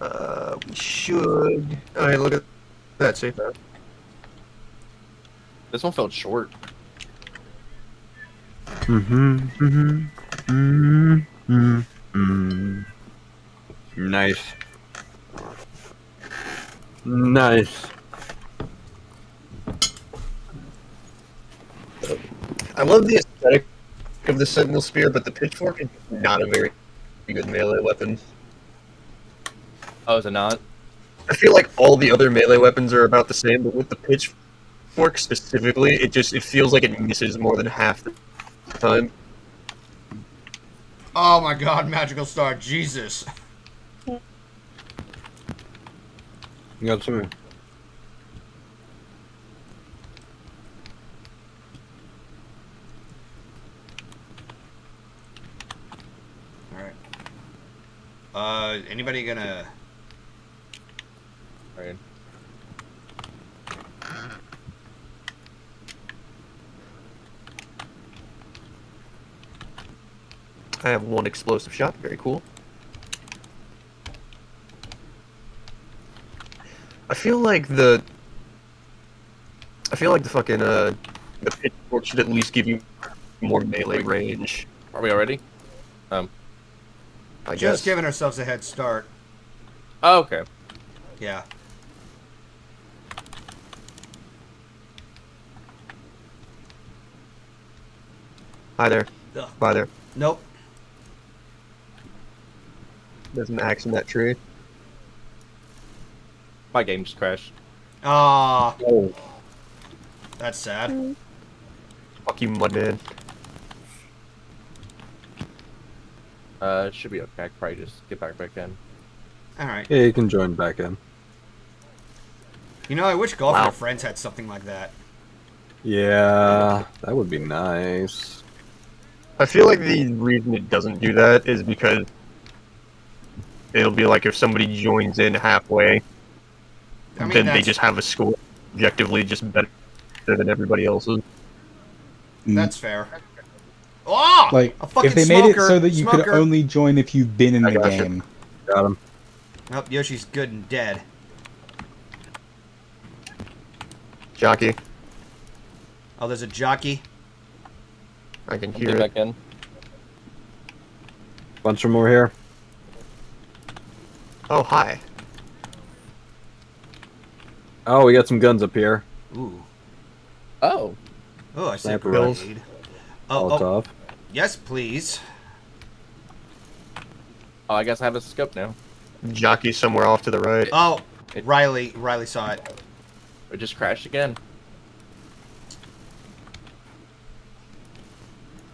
We should... Alright, look at that safe house. This one felt short. Nice. Nice. I love the aesthetic of the Sentinel Spear, but the pitchfork is not a very good melee weapon. Oh, is it not? I feel like all the other melee weapons are about the same, but with the pitchfork specifically, it feels like it misses more than half the time. Oh my god, Magical Star, Jesus. You got something. Anybody gonna... Alright. I have one explosive shot. Very cool. I feel like the fucking, the pitchfork should at least give you more melee range. Are we already? Just giving ourselves a head start. Oh, okay. Yeah. Hi there. Ugh. Hi there. Nope. There's an axe in that tree. My game just crashed. Ah. Oh. That's sad. Fuck you, mudhead. Should be okay. I probably just get back in. Alright. Yeah, you can join back in. You know, I wish Golf and Our Friends had something like that. Yeah, that would be nice. I feel like the reason it doesn't do that is because it'll be like if somebody joins in halfway, I mean, then they just have a score objectively just better than everybody else's. That's fair. Oh, like, if they made it so that you could only join if you've been in the game. Got him. Nope, Yoshi's good and dead. Jockey. Oh, there's a jockey. I can hear it. Back in. Bunch of more here. Oh, hi. Oh, we got some guns up here. Ooh. Oh. Oh, I see grenades. Oh. Yes, please. Oh, I guess I have a scope now. Jockey somewhere off to the right. Oh, Riley saw it. It just crashed again.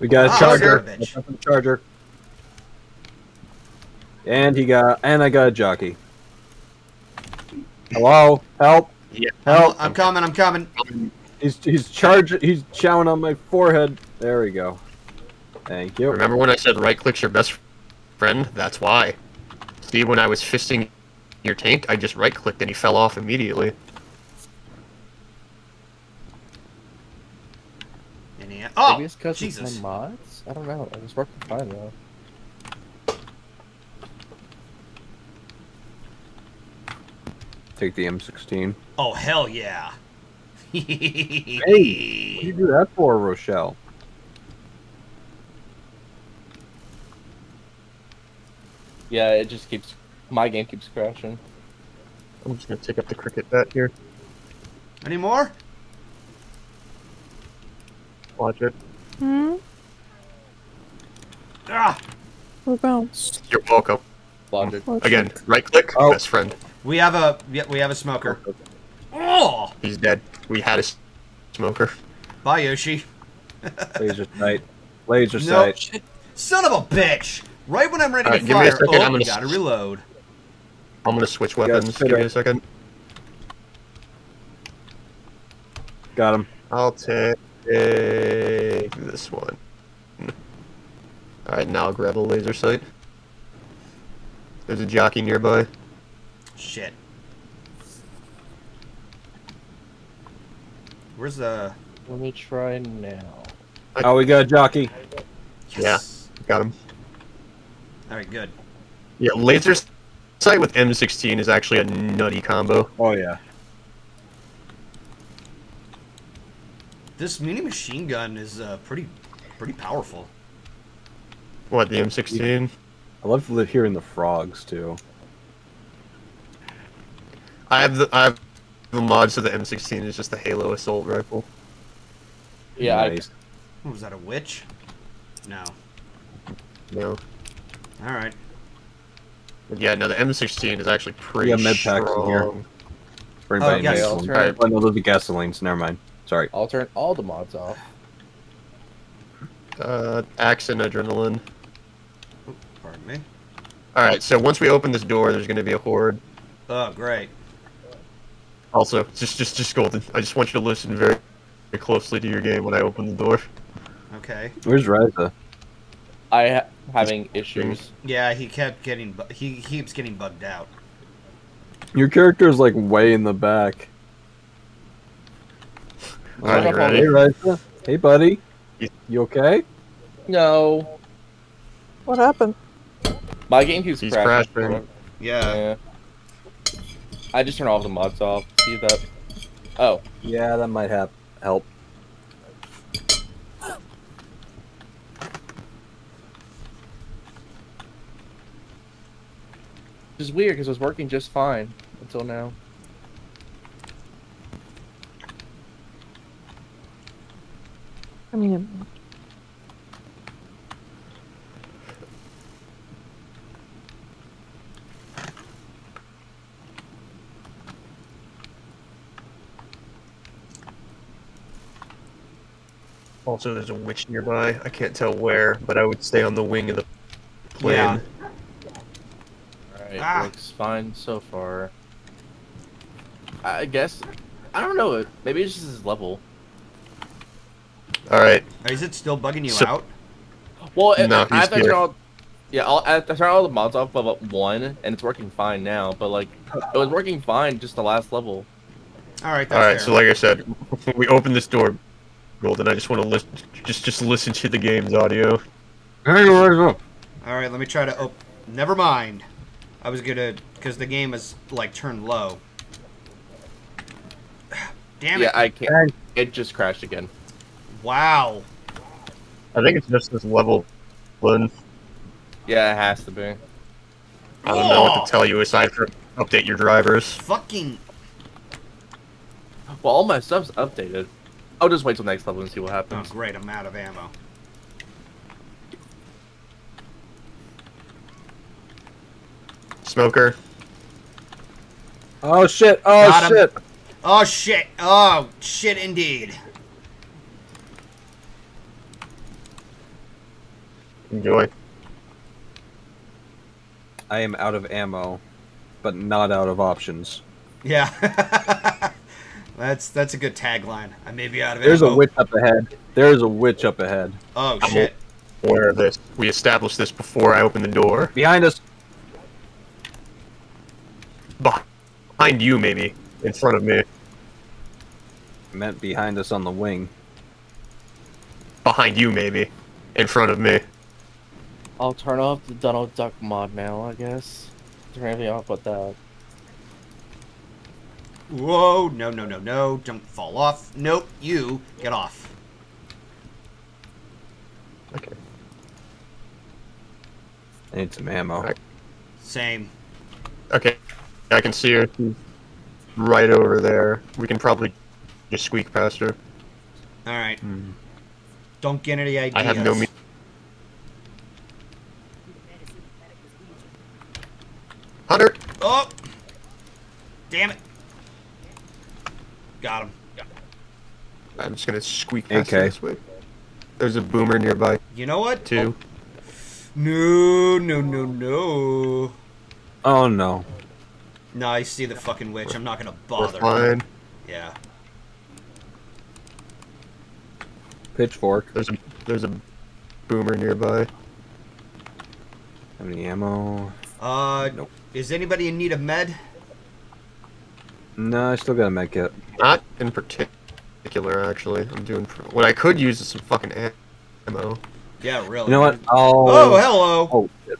We got a charger. And I got a jockey. Hello, help! Yeah. Help! I'm coming. I'm coming. He's charging. He's chowing on my forehead. There we go. Thank you. Remember when I said right click's your best friend? That's why. See, when I was fisting your tank, I just right clicked and he fell off immediately. Oh, maybe it's because Jesus. It's mods? I don't know. I was working fine though. Take the M16. Oh hell yeah! Hey, what did you do that for, Rochelle? Yeah, it just keeps... My game keeps crashing. I'm just gonna take up the cricket bat here. Any more? Watch it. Hmm? Ah! We're bounced. You're welcome. Logic. Again, right click, best friend. We have a smoker. Oh! He's dead. We had a smoker. Bye, Yoshi. Laser sight. Laser sight. Nope. Son of a bitch! Right when I'm ready to fire, I gotta reload. I'm gonna switch weapons. Give me a second. Got him. I'll take this one. Alright, now I'll grab a laser sight. There's a jockey nearby. Shit. Where's the... Let me try now. Oh, we got a jockey. Yes. Yeah, got him. Alright, good. Yeah, laser Sight with M16 is actually a nutty combo. Oh yeah. This mini machine gun is pretty powerful. What, the M16? I love to live here in the frogs too. I have the mod so the M16 is just the Halo assault rifle. Yeah. Nice. Was that a witch? No. No. All right. Yeah, no, the M16 is actually pretty strong. Packs in here. For anybody right. Oh, no, those are gasolines. Never mind. Sorry. I'll turn all the mods off. Axe and adrenaline. Ooh, pardon me. All right, so once we open this door, there's going to be a horde. Oh, great. Also, just Golden. I just want you to listen very, very closely to your game when I open the door. Okay. Where's Ryza? Having issues. Yeah, he keeps getting bugged out. Your character is like way in the back. Alright, hey Ryza. Hey buddy. You okay? No. What happened? My game keeps crashing. Yeah. I just turned all the mods off. See that? Oh. Yeah, that might help. Which is weird because it was working just fine until now. I mean, also there's a witch nearby. I can't tell where, but I would stay on the wing of the plane. Yeah. It looks fine so far. I guess. I don't know. Maybe it's just his level. Alright. Is it still bugging you out? Well, no, I have to turn all... Yeah, I turn all the mods off but one, and it's working fine now. But, like, it was working fine just the last level. Alright, that's fair. So like I said, when we open this door, Golden, I just want to listen... Just listen to the game's audio. Alright, let me try to... Oh, never mind. I was gonna, because the game is like turned low. Damn it! Yeah, I can't. It just crashed again. Wow. I think it's just this level one. Yeah, it has to be. I don't know what to tell you aside from update your drivers. Fucking. Well, all my stuff's updated. I'll just wait till next level and see what happens. Oh, great! I'm out of ammo. Smoker. Oh shit! Oh shit! Oh shit! Oh shit! Indeed. Enjoy. I am out of ammo, but not out of options. Yeah, that's a good tagline. I may be out of ammo. There's a witch up ahead. There's a witch up ahead. Oh shit! Where is this? We established this before I opened the door. Behind us. Behind you, maybe. In front of me. I meant behind us on the wing. Behind you, maybe. In front of me. I'll turn off the Donald Duck mod now, I guess. Turn everything off with that. Whoa, no, no, no, no. Don't fall off. Nope, you. Get off. Okay. I need some ammo. Right. Same. Okay. I can see her. She's right over there. We can probably just squeak past her. Alright. Mm. Don't get any ideas. I have no... Hunter! Oh! Damn it. Got him. I'm just gonna squeak past her this way. There's a boomer nearby. You know what? Two. Oh. No, no, no, no. Oh, no. No, I see the fucking witch. I'm not gonna bother. We're fine. Yeah. Pitchfork. There's a boomer nearby. Have any ammo? Nope. Is anybody in need of med? No, I still got a med kit. Not in particular, actually. I'm doing what I could use is some fucking ammo. Yeah, really. You know what? Oh, hello. Oh shit.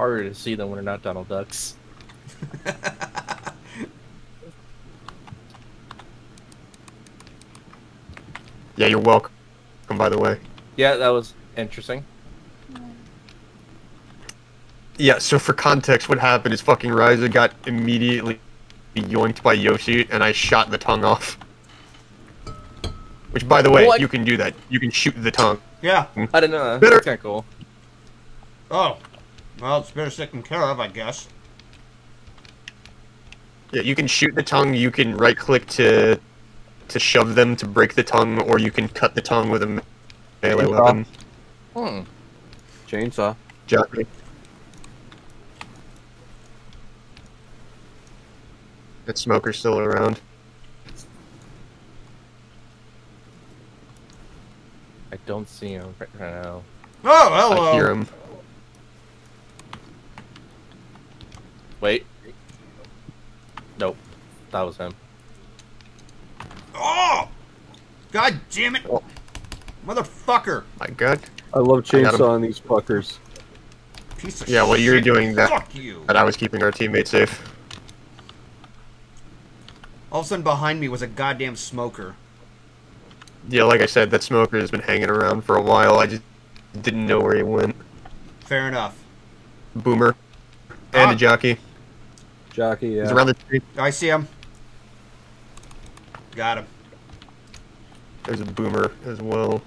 harder to see them when they're not Donald Ducks. Yeah, you're welcome, by the way. Yeah, that was interesting. Yeah, so for context, what happened is fucking Ryza got immediately yoinked by Yoshi, and I shot the tongue off. Which, by the way, you can do that. You can shoot the tongue. Yeah. I didn't know that. That's kind of cool. Oh. Well, it's better taken care of, I guess. Yeah, you can shoot the tongue, you can right-click to shove them to break the tongue, or you can cut the tongue with a melee weapon. Hmm. Chainsaw. Jockey. That smoker's still around. I don't see him right now. Oh, hello! I hear him. Wait. Nope. That was him. Oh! God damn it! Oh. Motherfucker! My God. I love chainsawing these fuckers. Piece of shit. Yeah, well, you're doing that. Fuck you! And I was keeping our teammates safe. All of a sudden, behind me was a goddamn smoker. Yeah, like I said, that smoker has been hanging around for a while. I just didn't know where he went. Fair enough. Boomer. And a jockey. Jockey, yeah. He's around the tree. I see him. Got him. There's a boomer as well.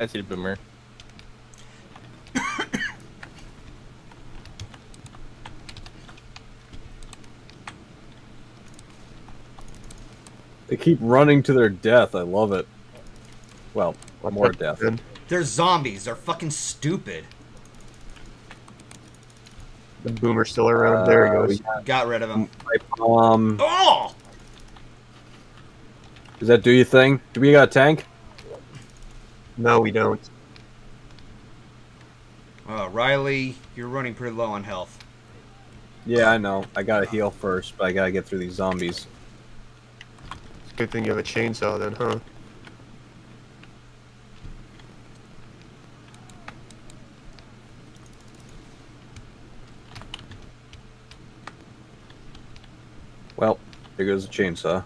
I see the boomer. They keep running to their death. I love it. Well, more death. They're zombies. They're fucking stupid. The boomer's still around. There he goes. Got rid of him. Oh! Does that do your thing? Do we got a tank? No, we don't. Riley, you're running pretty low on health. Yeah, I know. I gotta heal first, but I gotta get through these zombies. Good thing you have a chainsaw then, huh? Well, there goes the chainsaw.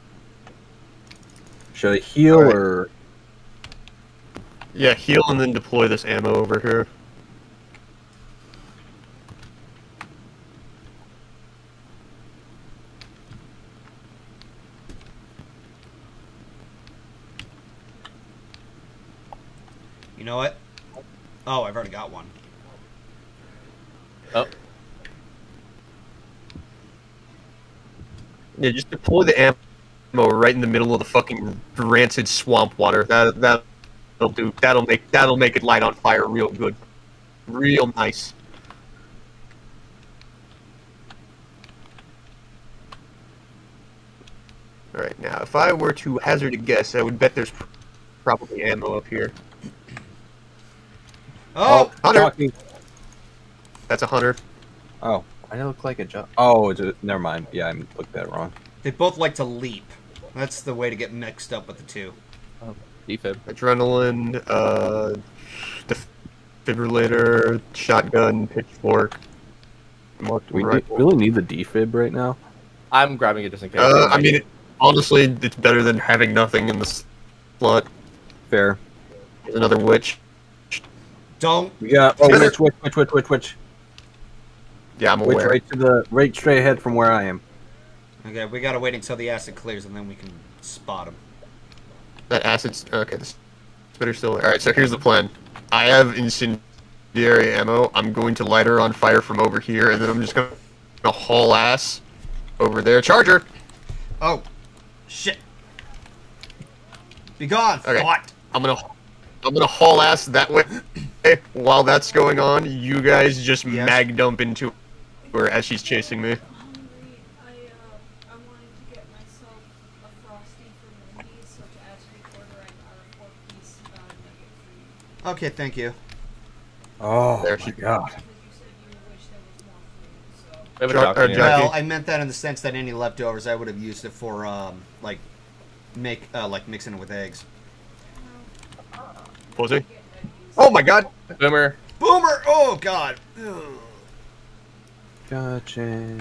Should I heal or...? Yeah, heal and then deploy this ammo over here. You know what? Oh, I've already got one. Oh. Yeah, just deploy the ammo right in the middle of the fucking rancid swamp water. That'll do. That'll make it light on fire real good, real nice. All right, now if I were to hazard a guess, I would bet there's probably ammo up here. Oh, hunter! Jockey. That's a hunter. Oh, I look like a jockey. Oh, never mind. Yeah, I looked that wrong. They both like to leap. That's the way to get mixed up with the two. Oh, defib. Adrenaline, defibrillator, shotgun, pitchfork. Do we really need the defib right now? I'm grabbing it just in case. I mean, honestly, it's better than having nothing in the slot. Fair. Here's another witch. Don't. Yeah. Oh, witch. Yeah, I'm aware. Witch right straight ahead from where I am. Okay, we gotta wait until the acid clears and then we can spot him. That acid's okay. This spitter's still there. All right, so here's the plan. I have incendiary ammo. I'm going to light her on fire from over here, and then I'm just gonna haul ass over there. Charger. Oh, shit. Be gone. Okay. What? I'm gonna haul ass that way. While that's going on, you guys just mag dump into her as she's chasing me. I wanted to get myself a frosty for me, so to add to the order, I got a 4-piece nugget. Okay, thank you. Oh, there she got. Well, I meant that in the sense that any leftovers I would have used it for, like mixing it with eggs. Pussy. Oh my god. Boomer. Boomer. Oh god. Ugh. Gotcha.